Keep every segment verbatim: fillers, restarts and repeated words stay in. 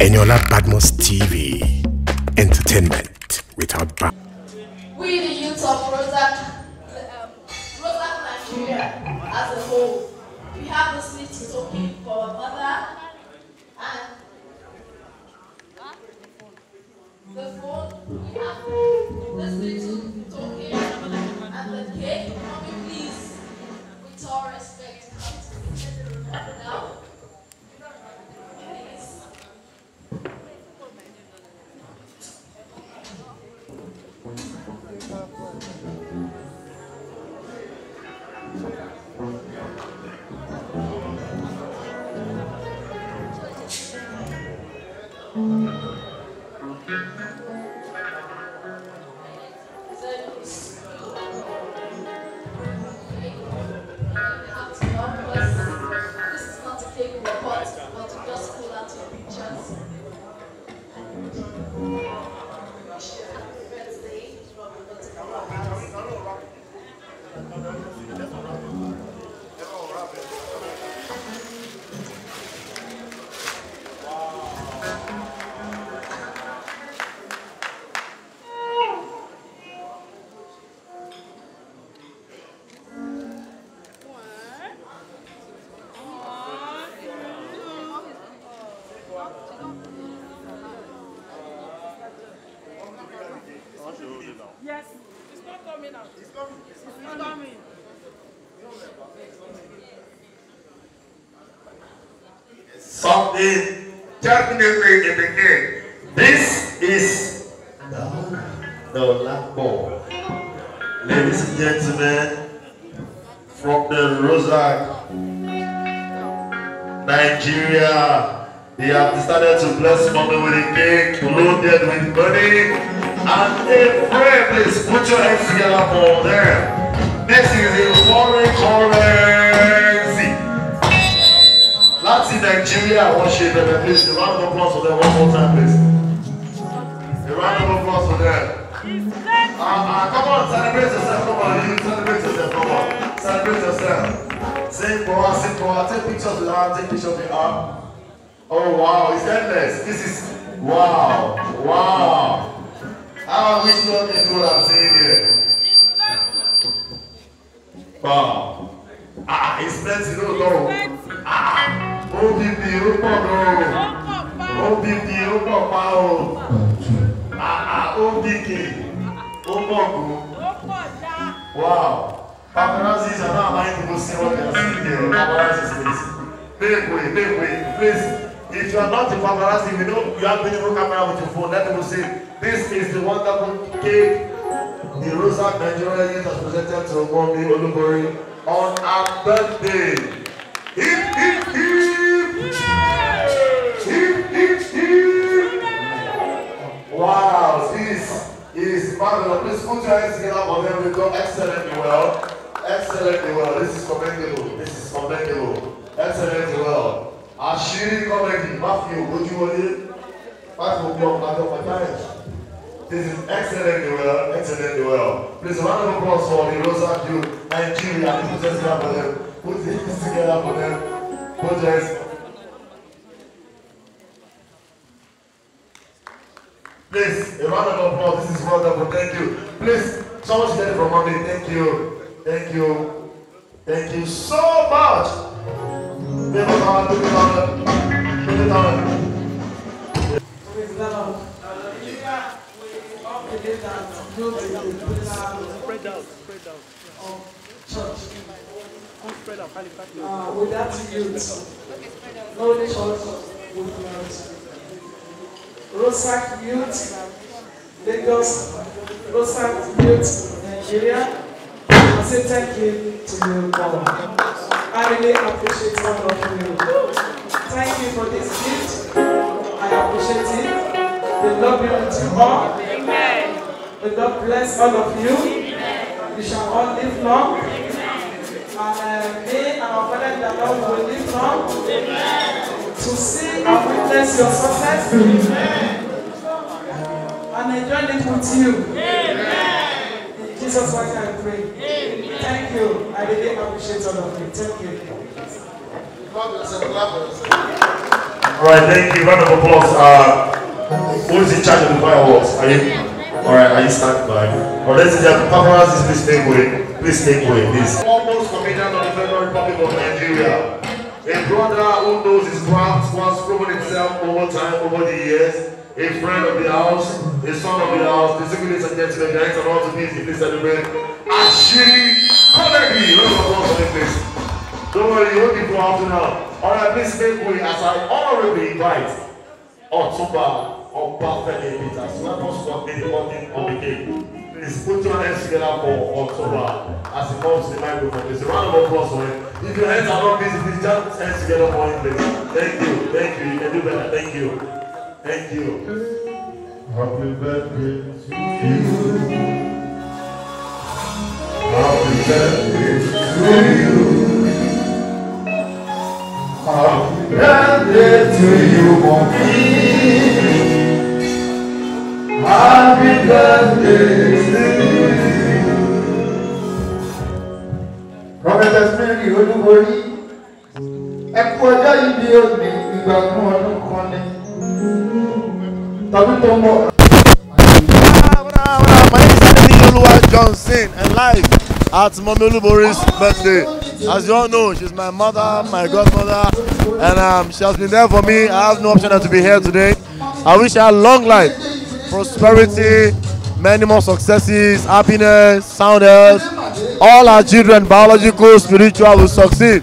Eniola Badmus T V, entertainment without bounds. We, the youth of Rosak, um, Rosar Nigeria as a whole, we have the seat to talk for our mother and the phone. We have the seat to talk and the cake. Mommy, please, with all respect, come now. Something definitely in the game. This is the Eniola ball. Ladies and gentlemen, from the Rosak, Nigeria, they have decided to bless mommy with a cake, loaded with money, and a prayer. Please put your hands together for them. This is a foreign color. That's in Nigeria. I want you to please. A round of applause for them one more time, please. A round of applause for them. Uh, uh, come on, celebrate yourself. Come on, you celebrate yourself. Come on, celebrate yourself. Sing for us, sing for us. Take pictures with her, take pictures with her. Oh wow, it's endless. This is wow, wow. I wish nothing is what I'm saying here. Wow. Ah, it's plenty, no, no. Ah. O B B, O P O, O B B, O P O, ah, O B K, O P O. Wow, paparazzis are not lying to see what they are seeing here. Paparazzis, please. Make way, make way, please. If you are not a paparazzi, we know you have beautiful camera with your phone. Let people see. This is the wonderful cake the Rosak Nigeria Youth has presented to Mommy Olubori on our birthday. Hip, hip, hip. Wow, this is marvelous. Please put your hands together for them. We've done excellently well. Excellently well. This is commendable. This is commendable. Excellently well. ACHEEE KOMEGY. Matthew, would you want it? Matthew, block, Matthew, Matthew. This is excellently well. Excellently well. Please, a round of applause for the Rosak Youth, Nigeria. Put your hands together for them. Put your hands together for them. Put your hands. Please, a round of applause. This is wonderful. Thank you. Please, so much get it from mommy. Thank you. Thank you. Thank you so much. Give it on. Give it on. Give it on. Praise the Lord. Hallelujah. We all believe that God is the pillar. Spread out. Spread out. Of church. Spread out. Ah, without youth, no church would be out. Rosak Youth, Lagos, Rosak Youth, Nigeria. I say thank you to you all. I really appreciate all of you. Thank you for this gift. I appreciate it. The Lord be with you all. Amen. The Lord bless all of you. Amen. We shall all live long. Amen. And may our Father in the Lord will live long. Amen. To see and witness your success. Amen. And enjoy it with you. Amen. In Jesus' name I pray. Amen. Thank you. I really appreciate all of you. Thank you. Alright, thank you. Round of applause. Uh, who is in charge of the fireworks? Are you? Alright, are you standing by? Alright, ladies and gentlemen, paparazzi, please take away. Please take away, please. Foremost comedian of the Federal Republic of Nigeria. A brother who knows his craft, who has proven himself over time, over the years. A friend of the house, a son of the house, distinguished and gentlemen, guys, and all to these, please celebrate. ACHEEE KOMEGY. Let's applause for this. Don't worry, you won't be for after now. Alright, please make way as I honorably invite Otunba Obafemi Peters. Welcome to the morning of the day. Please put your hands together for Otunba as he comes to the microphone. It's a round of applause for him. If your hands are not busy, please just hands together for him, please. Thank you, thank you. You can do better. Thank you. Thank you. Happy birthday to you. Happy birthday to you. Happy birthday to you, mommy. Happy birthday to you. Prophet has made you do worry. And for that, you will be able to Bravo, bravo. My name is Adeniyi Johnson and live at Momelu Bori's birthday. As you all know, she's my mother, my godmother, and um, she has been there for me. I have no option than to be here today. I wish her long life, prosperity, many more successes, happiness, sound health. All our children, biological, spiritual, will succeed.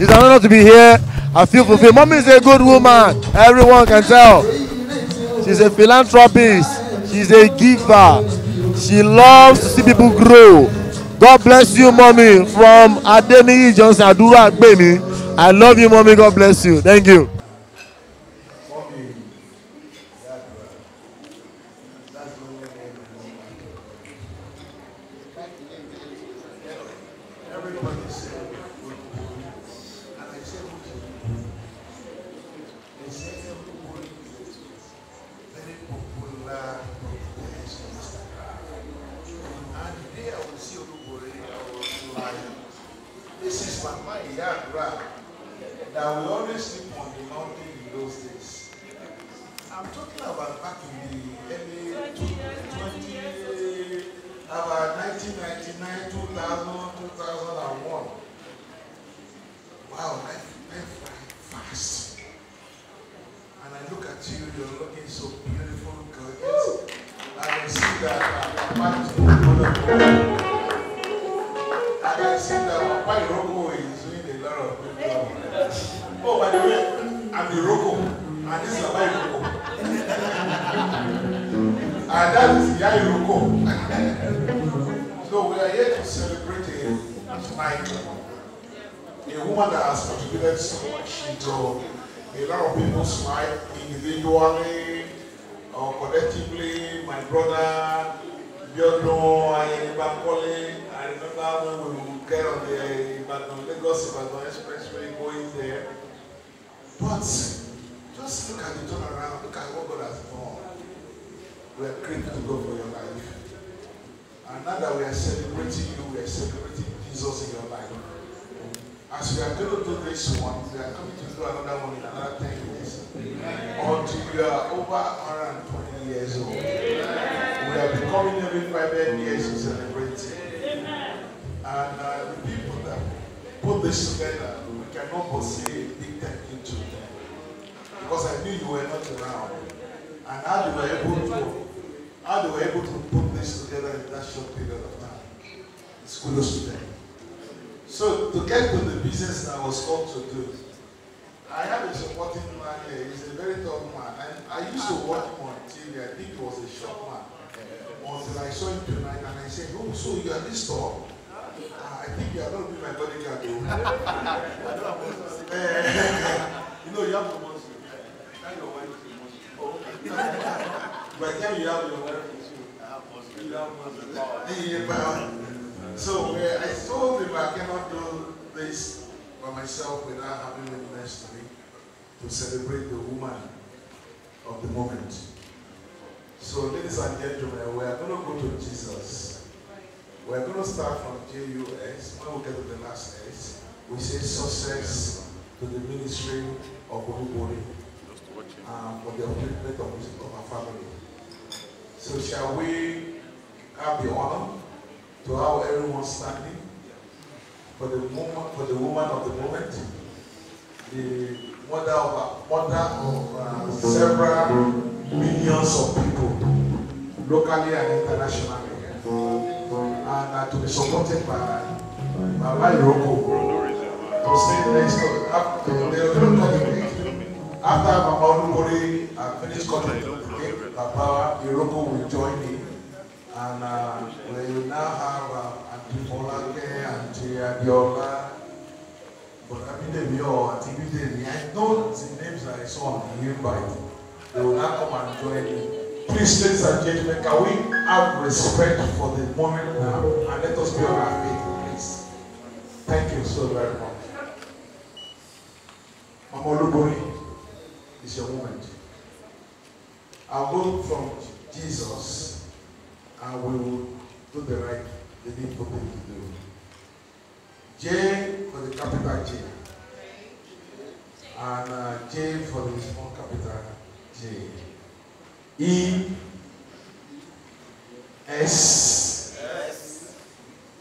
It's an honor to be here. I feel fulfilled. Mommy is a good woman. Everyone can tell. She's a philanthropist. She's a giver. She loves to see people grow. God bless you, mommy. From Adeniyi Johnson Adura, baby. I love you, mommy. God bless you. Thank you. Lagos Ibadan Expressway going there. But just look at the turnaround, look at what God has done. We are grateful to God for your life. And now that we are celebrating you, we are celebrating Jesus in your life. As we are going to do this one, we are going to do another one in another ten years. Until you are over one hundred twenty years old. We are becoming every five years to celebrate. And uh, the people that put this together, we cannot but say a big thank you to them. Because I knew you were not around. And how they were able to how they were able to put this together in that short period of time. It's kudos to them. So to get to the business that I was called to do, I have a supporting man here. He's a very tough man. And I used to watch him on T V. I think he was a short man. Until I saw him tonight and I said, oh, so you are this tall? I think you are going to be my bodyguard. You know, you have to watch me. Tell your wife to watch you. Oh, okay. By the time you have your wife with you, you have muscle. So, uh, I told him I cannot do this by myself without having a ministry to celebrate the woman of the moment. So, ladies and gentlemen, we are going to go to Jesus. We are going to start from J U S. When we get to the last S, we say success to the ministry of Olubori. uh, for the upliftment of, of our family. So shall we have the honor to have everyone standing for the moment, for the woman of the moment, the mother of, mother of uh, several millions of people, locally and internationally, and uh, to be supported by by Iroko. To stay next to, after Mama Olukori finished contributing the power, Iroko will join in, and uh, we will now have uh, Auntie Olake, Auntie Adiola, but I mean the Mio, Auntie Bidemi. I know the names I saw on the invite. They will now come and join in. Please, ladies and gentlemen, can we have respect for the moment now, and let us be on our feet, please. Thank you so very much. Mama Olukori, it's your moment. I'll go from Jesus and we will do the right, the needful thing to do. J for the capital J. And uh, J for the small capital J. E. S. S.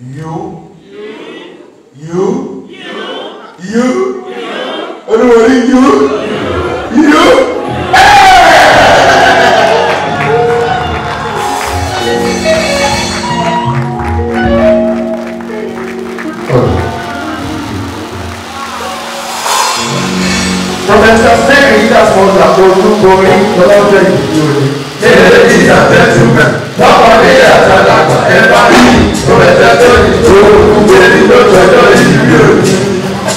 U. U. U. U. U. Everybody, you, you, you. Professor, say that was a good story. The Lord is good. He is a gentleman. Papa is a gentleman. Everybody, Professor, is good. There is no good. Oh,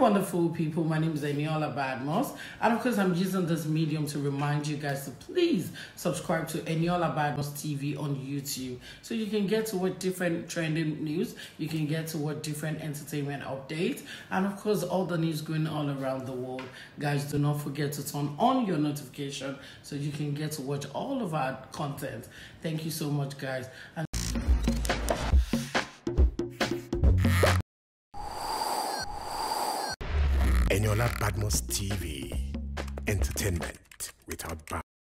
Wonderful people, my name is Eniola Badmus, and of course I'm using this medium to remind you guys to please subscribe to Eniola Badmus T V on YouTube, so you can get to what different trending news, you can get to what different entertainment updates, and of course all the news going all around the world. Guys, do not forget to turn on your notification so you can get to watch all of our content. Thank you so much, guys. And Eniola Badmus T V, entertainment without bounds.